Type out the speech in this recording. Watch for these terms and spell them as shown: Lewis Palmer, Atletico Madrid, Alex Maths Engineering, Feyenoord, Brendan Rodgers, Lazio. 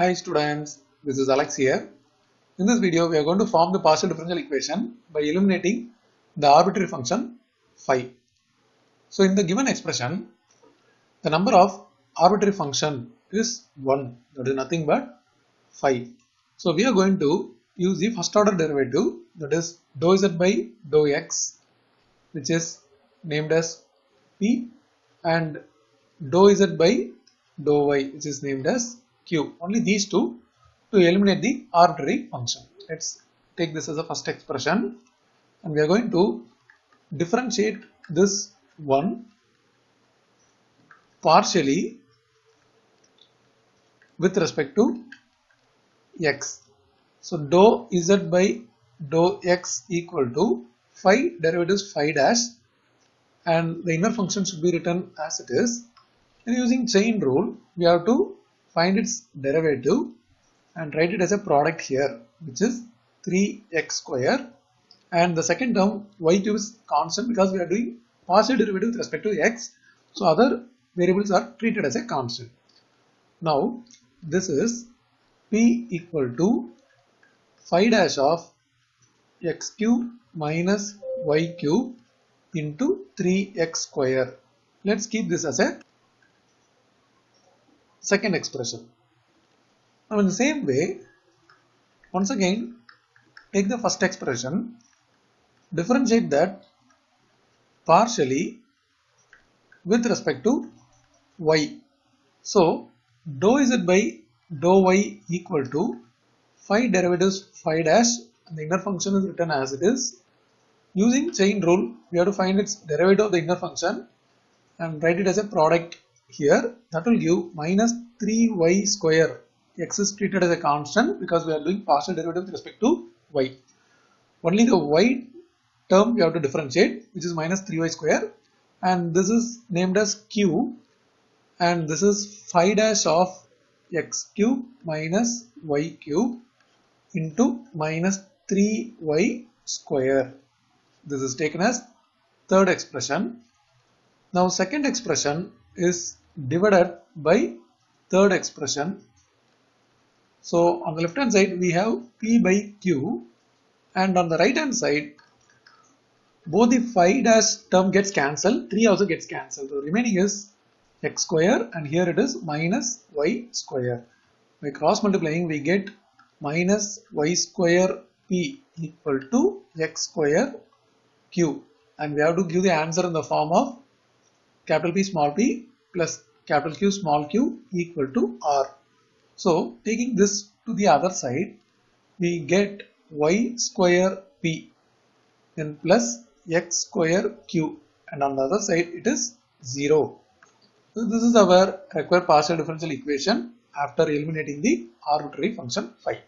Hi students, this is Alex here. In this video, we are going to form the partial differential equation by eliminating the arbitrary function phi. So in the given expression, the number of arbitrary function is 1, that is nothing but phi. So we are going to use the first order derivative, that is dou z by dou x, which is named as p, and dou z by dou y, which is named as Q. Only these two to eliminate the arbitrary function. Let's take this as a first expression, and we are going to differentiate this one partially with respect to x. So dou z by dou x equal to phi derivatives phi dash, and the inner function should be written as it is. And using chain rule, we have to find its derivative and write it as a product here, which is 3x square, and the second term y cube is constant because we are doing partial derivative with respect to x, so other variables are treated as a constant. Now this is p equal to phi dash of x cube minus y cube into 3x square. Let's keep this as a second expression. Now in the same way, once again take the first expression, differentiate that partially with respect to y. So dou z by dou y equal to phi derivatives phi dash, and the inner function is written as it is. Using chain rule, we have to find its derivative of the inner function and write it as a product here. That will give minus 3y square. X is treated as a constant because we are doing partial derivative with respect to y. Only the y term we have to differentiate, which is minus 3y square, and this is named as q, and this is phi dash of x cube minus y cube into minus 3y square. This is taken as third expression. Now second expression is divided by third expression. So on the left hand side we have p by q, and on the right hand side both the phi dash term gets cancelled, 3 also gets cancelled. The remaining is x square, and here it is minus y square. By cross multiplying we get minus y square p equal to x square q, and we have to give the answer in the form of capital P small p plus capital Q small q equal to r. So taking this to the other side, we get y square p then plus x square q, and on the other side it is 0. So this is our required partial differential equation after eliminating the arbitrary function phi.